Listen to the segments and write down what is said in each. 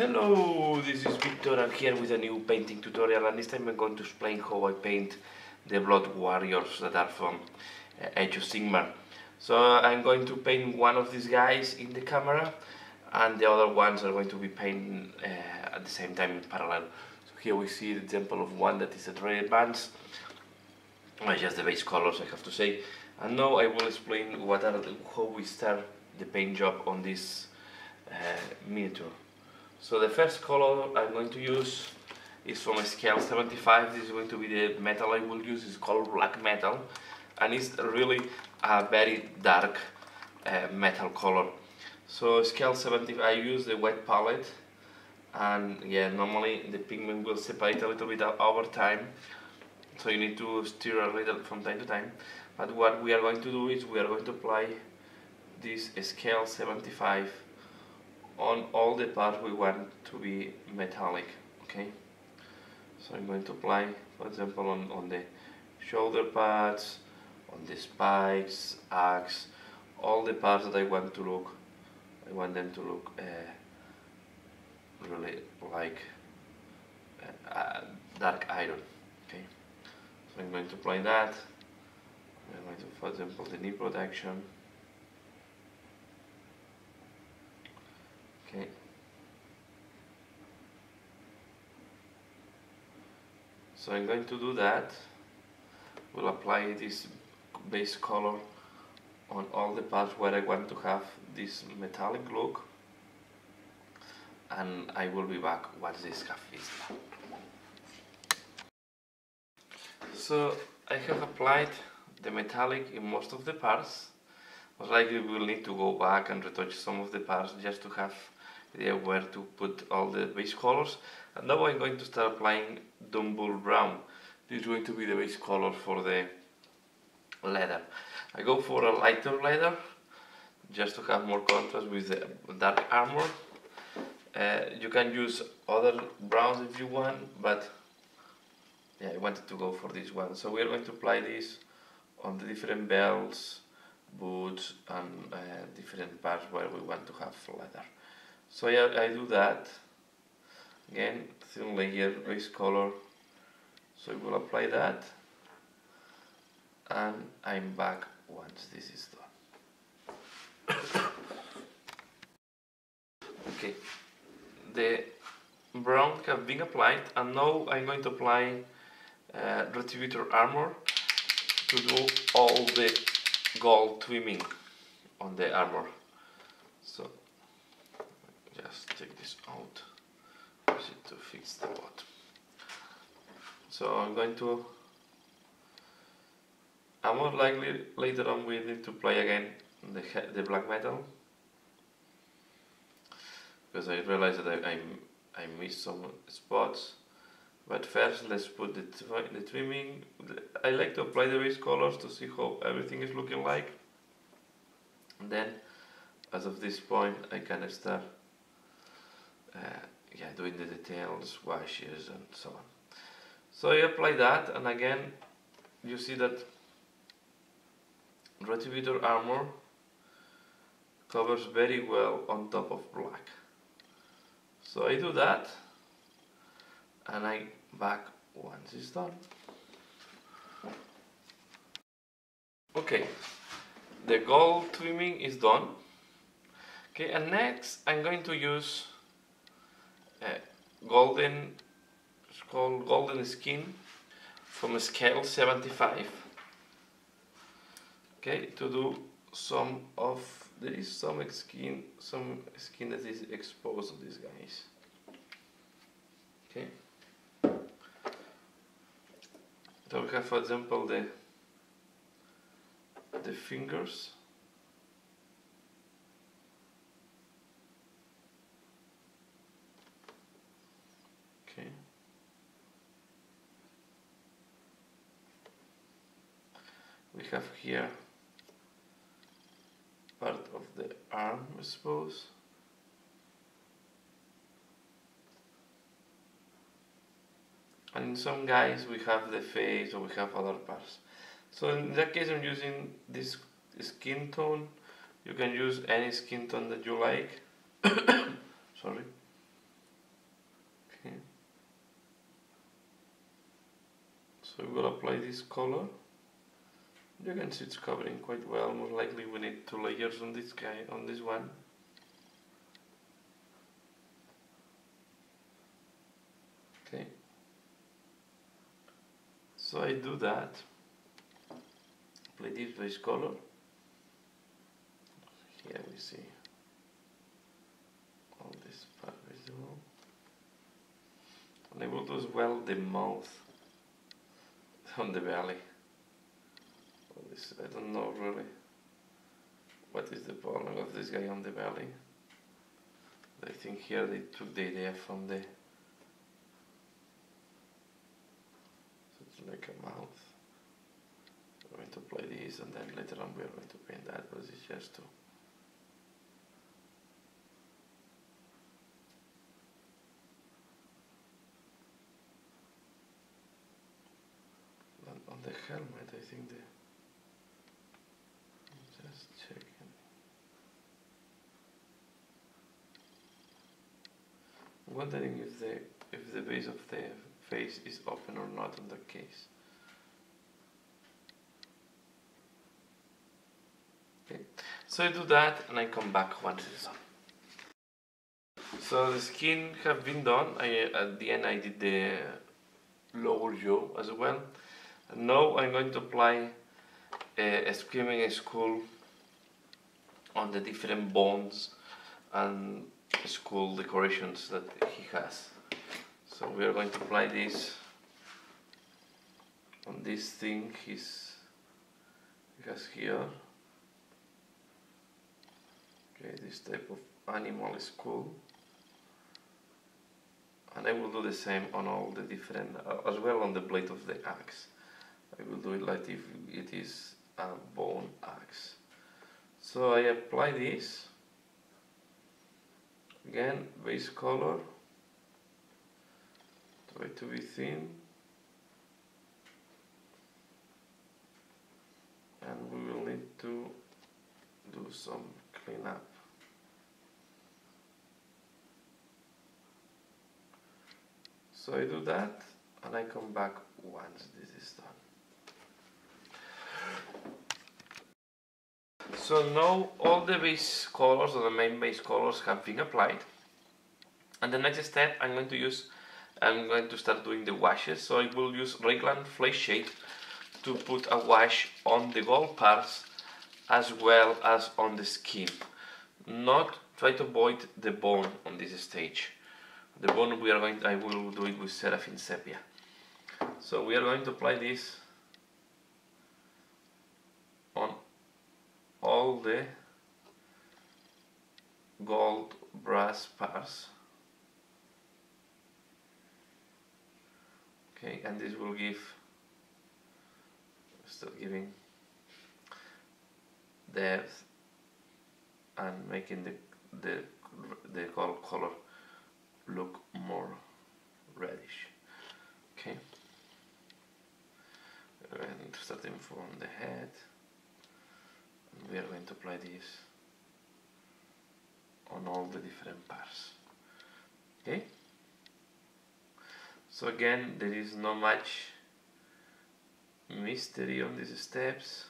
Hello, this is Victor. I'm here with a new painting tutorial, and this time I'm going to explain how I paint the blood warriors that are from Age of Sigmar. So I'm going to paint one of these guys in the camera, and the other ones are going to be painted at the same time in parallel. So here we see the example of one that is a dreaded bands, just the base colors, I have to say. And now I will explain how we start the paint job on this miniature. So the first color I'm going to use is from a Scale 75. This is going to be the metal I will use. It's called Black Metal, and it's really a very dark metal color. So Scale 75, I use the wet palette, and yeah, normally the pigment will separate a little bit over time, so you need to stir a little from time to time. But what we are going to do is we are going to apply this Scale 75 on all the parts we want to be metallic, okay? So I'm going to apply, for example, on the shoulder pads, on the spikes, axe, all the parts that I want them to look really like dark iron, okay? So I'm going to apply that. I'm going to, for example, the knee protection. Okay. So I'm going to do that. We'll apply this base color on all the parts where I want to have this metallic look, and I will be back once this half is done. So I have applied the metallic in most of the parts. Most likely we will need to go back and retouch some of the parts just to have where to put all the base colors. And now I'm going to start applying Dumble Brown. This is going to be the base color for the leather. I go for a lighter leather just to have more contrast with the dark armor. You can use other browns if you want, but yeah, I wanted to go for this one. So we are going to apply this on the different belts, boots, and different parts where we want to have leather. So yeah, I do that again, thin layer, base color. So I will apply that, and I'm back once this is done. Okay, the brown have been applied, and now I'm going to apply Retributor armor to do all the gold trimming on the armor. So just take this out to fix the bottom. So I'm going to, I'm more likely later on we need to play again the Black Metal, because I realized that I missed some spots. But first let's put the trimming. I like to apply the base colors to see how everything is looking like, and then as of this point I can start doing the details, washes, and so on. So I apply that, and again you see that Retributor armor covers very well on top of black. So I do that, and I'm back once it's done. Okay, the gold trimming is done. Okay, and next I'm going to use golden, it's called golden skin from a Scale 75. Okay, to do some of, there is some skin that is exposed to these guys. Okay. So we have, for example, the fingers. Okay. We have here part of the arm, I suppose. And in some guys we have the face, or we have other parts. So in that case I'm using this skin tone. You can use any skin tone that you like. Sorry. So we will apply this color. You can see it's covering quite well. Most likely we need 2 layers on this guy, on this one. Okay. So I do that. Apply this base color. Here we see all this part visible. And I will do as well the mouth on the belly. This, I don't know really what is the problem of this guy on the belly. I think here they took the idea from the... So it's like a mouth. We're going to apply this and then later on we're going to paint that, but it's just to... On the helmet, I think the... Just checking. I'm wondering if the base of the face is open or not in that case. Okay. So I do that and I come back once it's done. So the skin have been done. At the end I did the lower jaw as well. And now I'm going to apply a Screaming Skull on the different bones and skull decorations that he has. So we are going to apply this on this thing he has here. Okay, this type of animal skull, and I will do the same on all the different, as well on the blade of the axe. I will do it like if it is a bone axe. So I apply this again, base color, try to be thin, and we will need to do some cleanup. So I do that and I come back once this is done. So now all the base colors, or the main base colors, have been applied, and the next step I'm going to start doing the washes. So I will use Reikland Flesh Shade to put a wash on the gold parts as well as on the skin. Try to avoid the bone on this stage. The bone I will do it with Seraphine Sepia. So we are going to apply this on all the gold brass parts. Okay, and this will give, still giving depth and making the gold color look more reddish. Okay, and starting from the head. We are going to apply this on all the different parts. Okay? So again, there is not much mystery on these steps.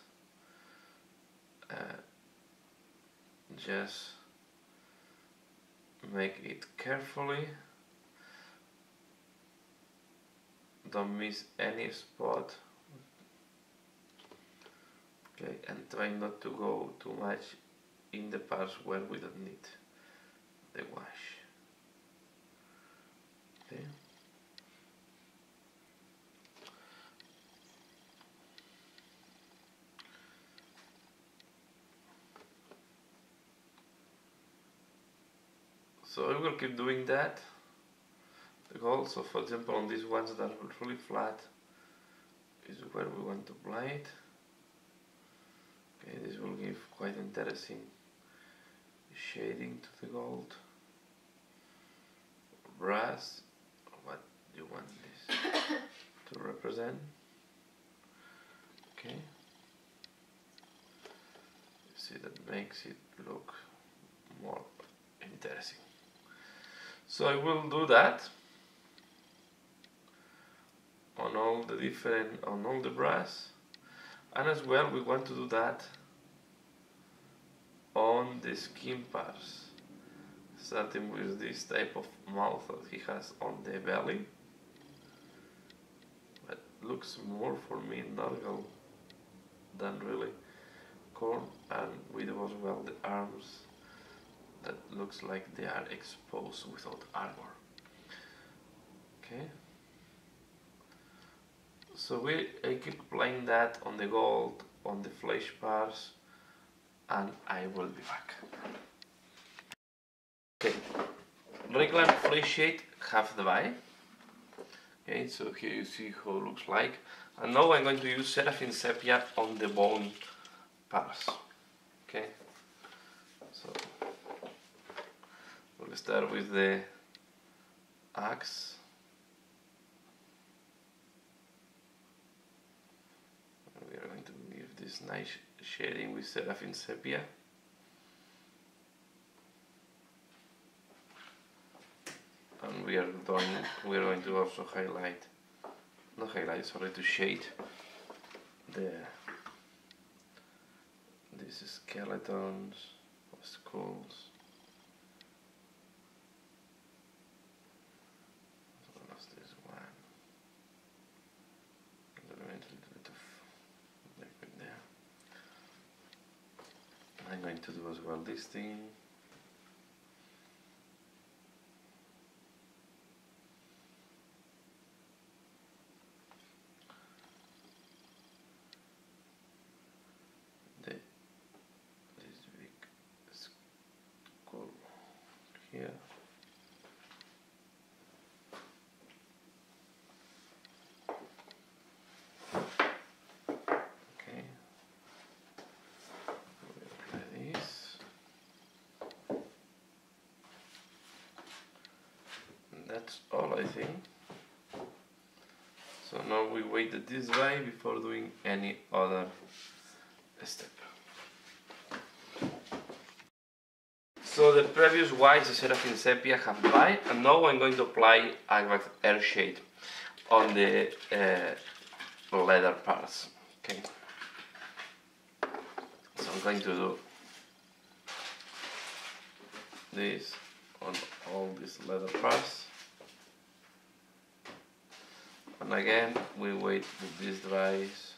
Just make it carefully. Don't miss any spot. Okay, and try not to go too much in the parts where we don't need the wash. Okay. So I will keep doing that. So for example, on these ones that are really flat is where we want to apply it. Okay, this will give quite interesting shading to the gold brass, what you want this to represent. Okay, see, that makes it look more interesting. So I will do that on on all the different, on all the brass, and as well we want to do that on the skin parts, starting with this type of mouth that he has on the belly, but looks more for me Nargal than really corn, and we do as well the arms that looks like they are exposed without armor. Okay, so I keep playing that on the gold, on the flesh parts, and I will be back. Okay, Reikland Flesh Shade, half the buy. Okay, so here you see how it looks like. And now I'm going to use Seraphine Sepia on the bone parts. Okay, so we'll start with the axe. We are going to give this nice shading with Seraphine Sepia. And we are going to also highlight, not highlight, sorry, to shade these skeletons or skulls. I'm going to do as well this thing. This big skull here. That's all, I think. So now we waited this way before doing any other step. So the previous white is Seraphine Sepia half dry, and now I'm going to apply Agrax Air Shade on the leather parts. Okay. So I'm going to do this on all these leather parts. And again, we wait till this dries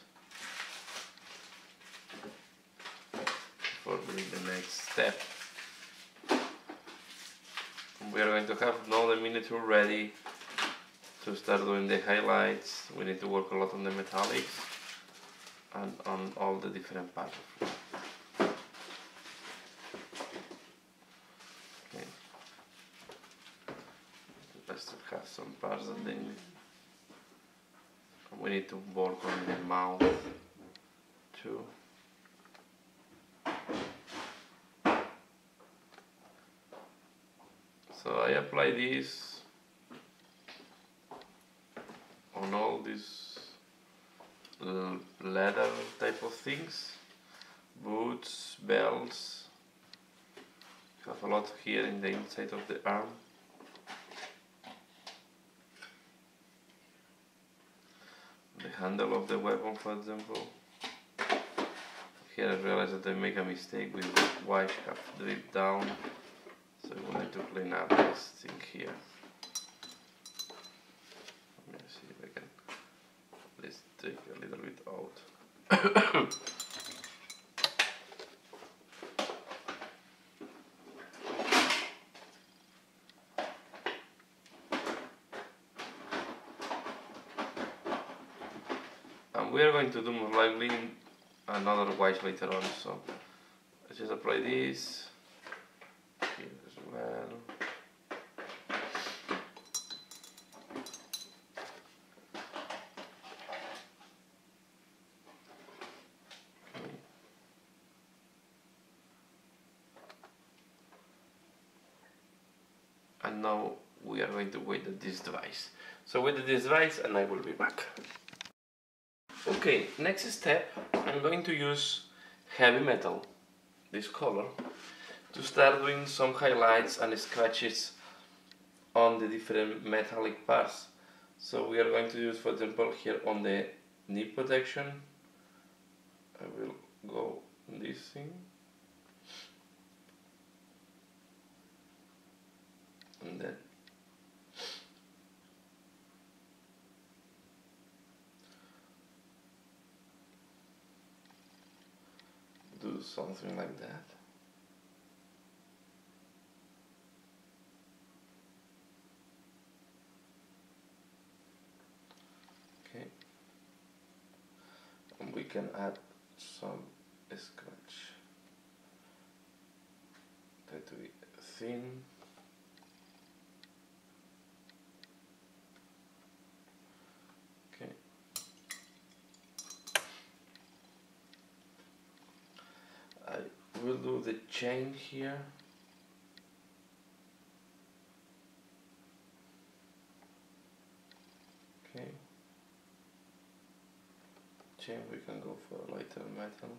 before doing the next step. We are going to have now the miniature ready to start doing the highlights. We need to work a lot on the metallics and on all the different parts. Okay. I still have some parts that they need. We need to work on the mouth too. So I apply this on all these leather type of things, boots, belts. You have a lot here in the inside of the arm. Handle of the weapon, for example. Here I realize that I make a mistake with the white half drip down, so I will need to clean up this thing here. Let me see if I can. Let's take a little bit out. We are going to do more likely another white later on, so let's just apply this here as well. Okay. And now we are going to wait at this device. So wait at this device and I will be back. Okay, next step, I'm going to use heavy metal, this color, to start doing some highlights and scratches on the different metallic parts. So we are going to use, for example, here on the knee protection, I will go this thing, and then do something like that. Okay, and we can add some scratch. Try to be thin. We'll do the chain here. Okay. Chain we can go for a lighter metal.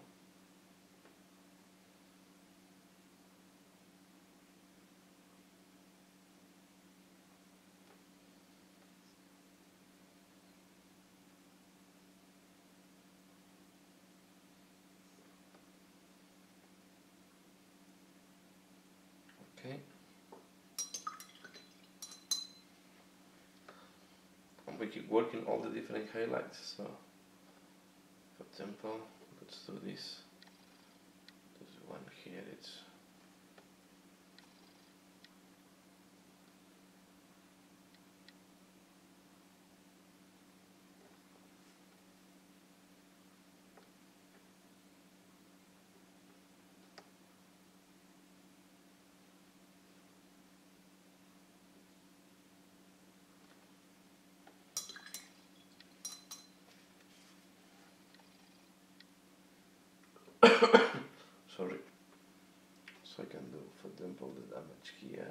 We keep working all the different highlights. So, for example, let's do this. This one here, it's sorry, so I can do, for example, the damage here.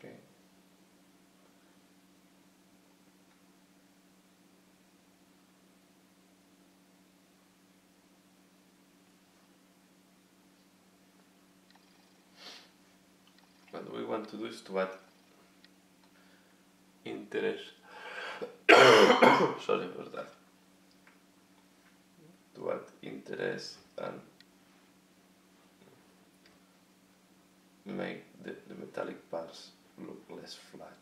Okay. What we want to do is to add interest. Sorry for that. To add interest and make the metallic parts look less flat.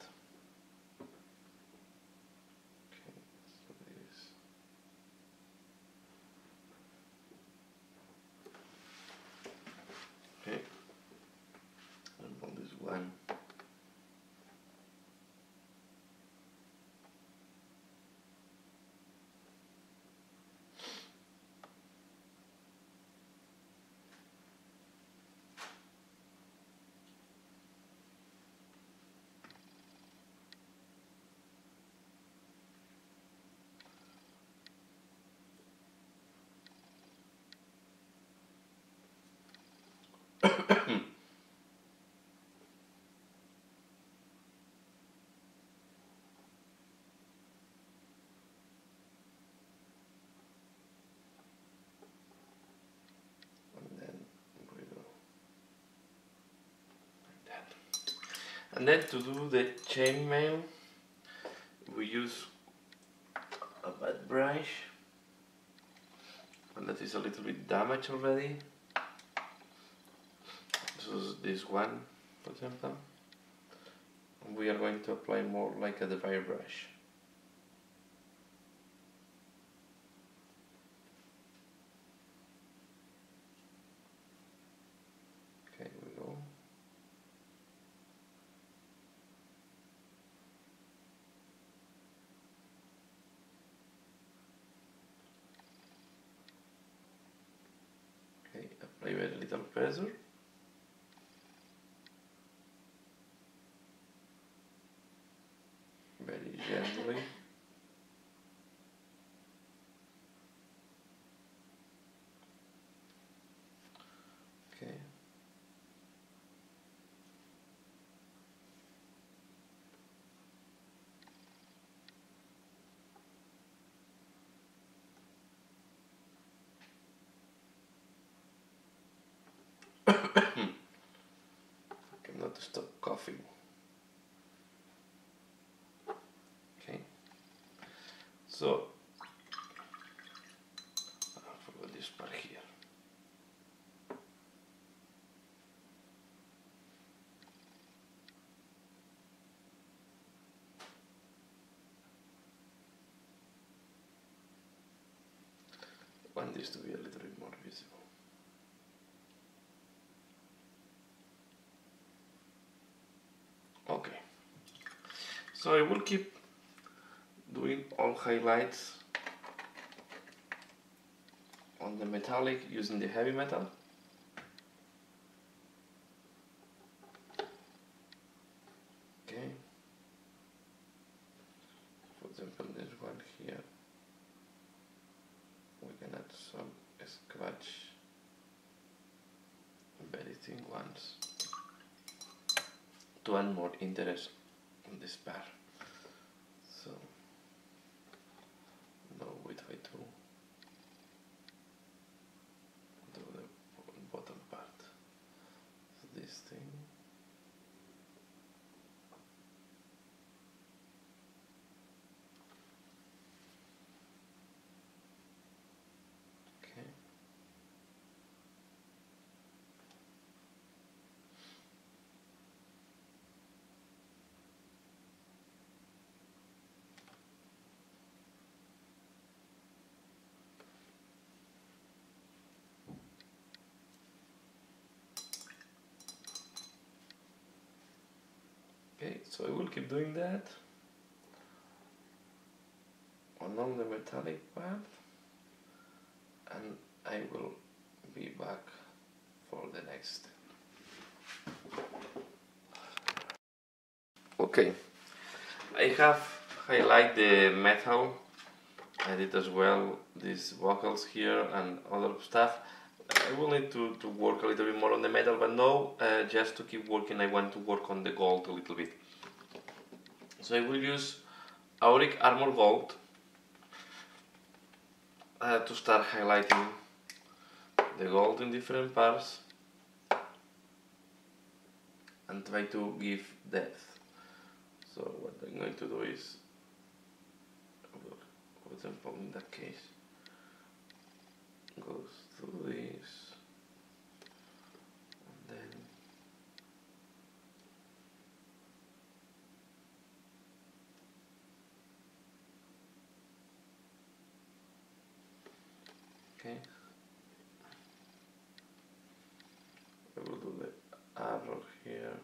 Okay, so this. Okay, and on this one. And then to do the chainmail, we use a bad brush, and that is a little bit damaged already. This is this one, for example. And we are going to apply more like a divider brush. Very little pressure. Very gently. Okay. coffee. Okay, so I forgot this part here. I want this to be a little bit more visible. Okay, so I will keep doing all highlights on the metallic using the heavy metal. Okay, for example, this one here, we can add some scratch, very thin ones, to add more interest on this bar. So, now we try to do the bottom part. So this thing. So I will keep doing that along the metallic path, and I will be back for the next step. Okay, I have highlighted the metal. I did as well these vocals here and other stuff. I will need to work a little bit more on the metal, but no, just to keep working I want to work on the gold a little bit. So I will use Auric Armor Gold to start highlighting the gold in different parts and try to give depth. So what I'm going to do is, for example, in that case, goes through this, and then okay, I will do the arrow here.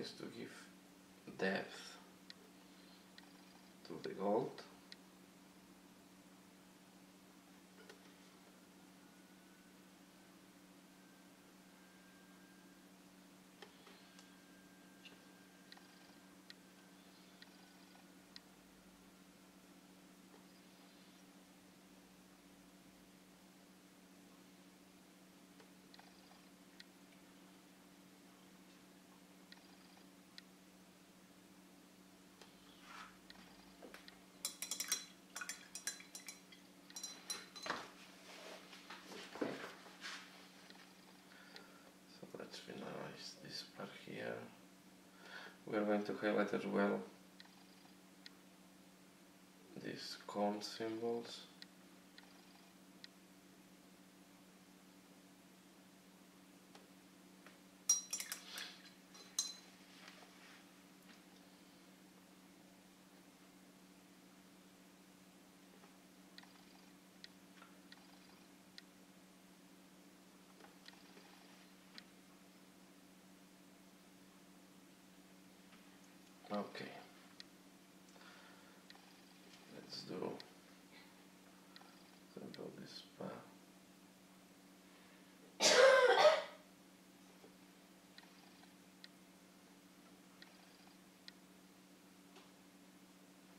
is to give depth to the gold. Finalize this part here. We are going to highlight as well these cone symbols. Okay, let's do this part.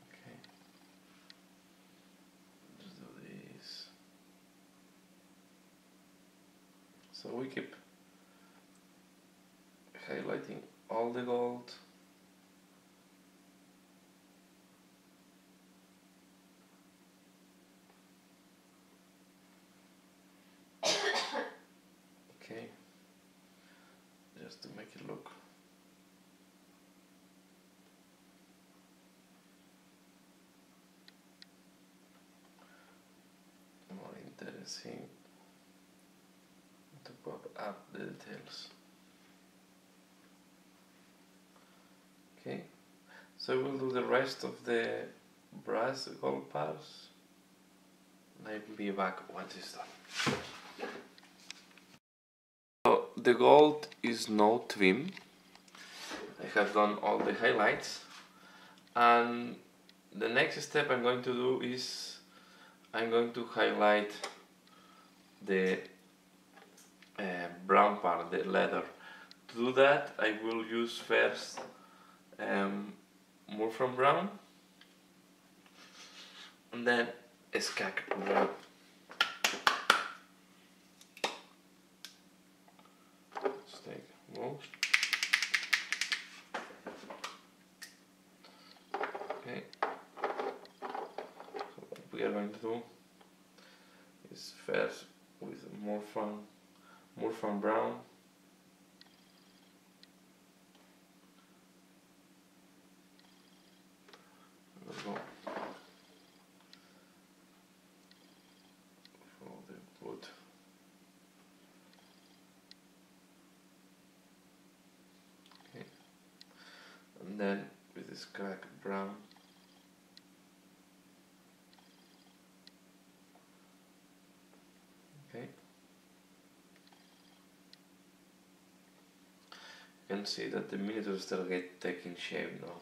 Okay, let's do this. So we keep highlighting all the gold. To make it look more interesting, to pop up the details. Okay, so we'll do the rest of the brass gold parts. I'll be back once it's done. The gold is now trim. I have done all the highlights, and the next step I'm going to do is I'm going to highlight the brown part, the leather. To do that I will use first Mournfang Brown and then Skak Brown. Okay, so what we are going to do is first with Mournfang Brown, let's go for the wood. Then with this cracked brown, okay, you can see that the miniatures still get taking shape now.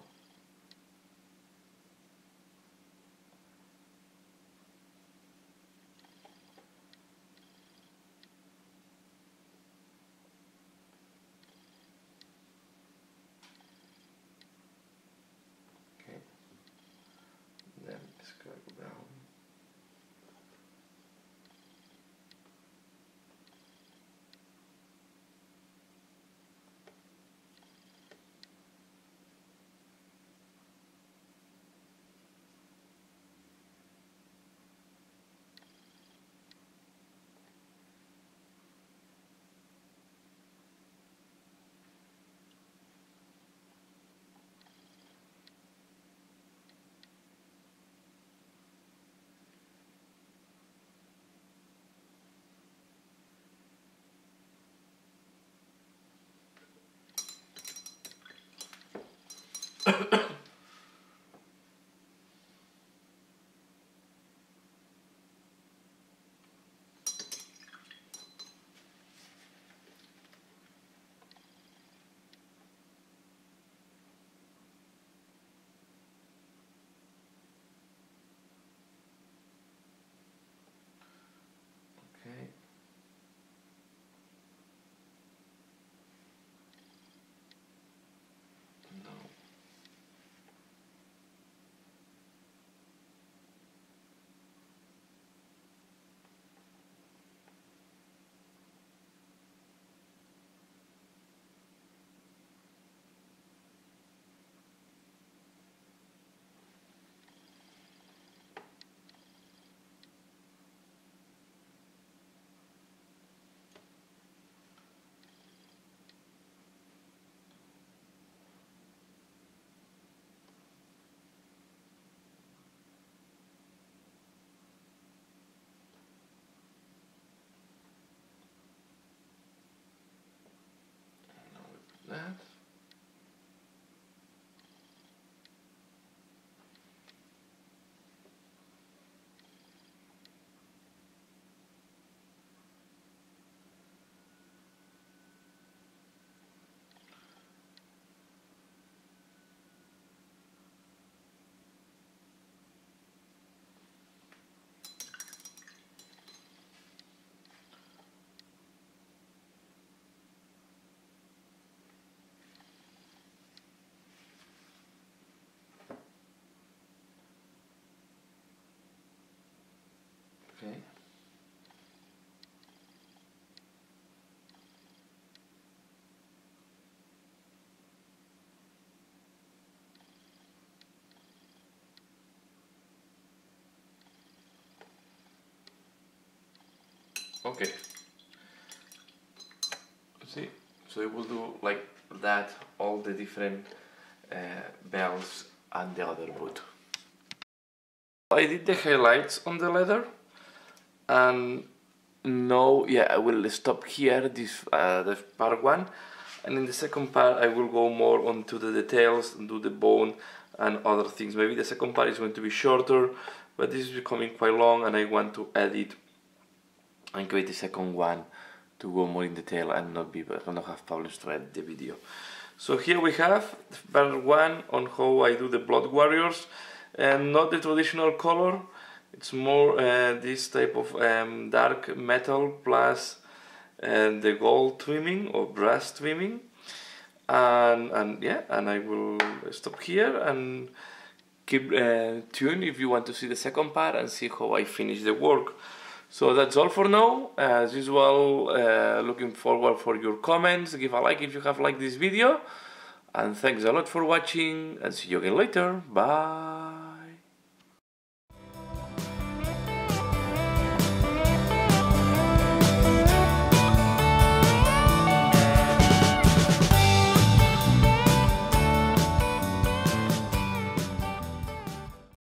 Okay. See, so it will do like that all the different bells and the other boot. I did the highlights on the leather, and no, yeah, I will stop here this the part one, and in the second part I will go more onto the details and do the bone and other things. Maybe the second part is going to be shorter, but this is becoming quite long, and I want to edit and create the second one to go more in detail and not have problems to edit the video. So here we have part one on how I do the Blood Warriors, and not the traditional color. It's more this type of dark metal plus the gold trimming or brass trimming, and yeah, and I will stop here and keep tuned if you want to see the second part and see how I finish the work. So that's all for now. As usual, looking forward for your comments. Give a like if you have liked this video, and thanks a lot for watching, and see you again later. Bye.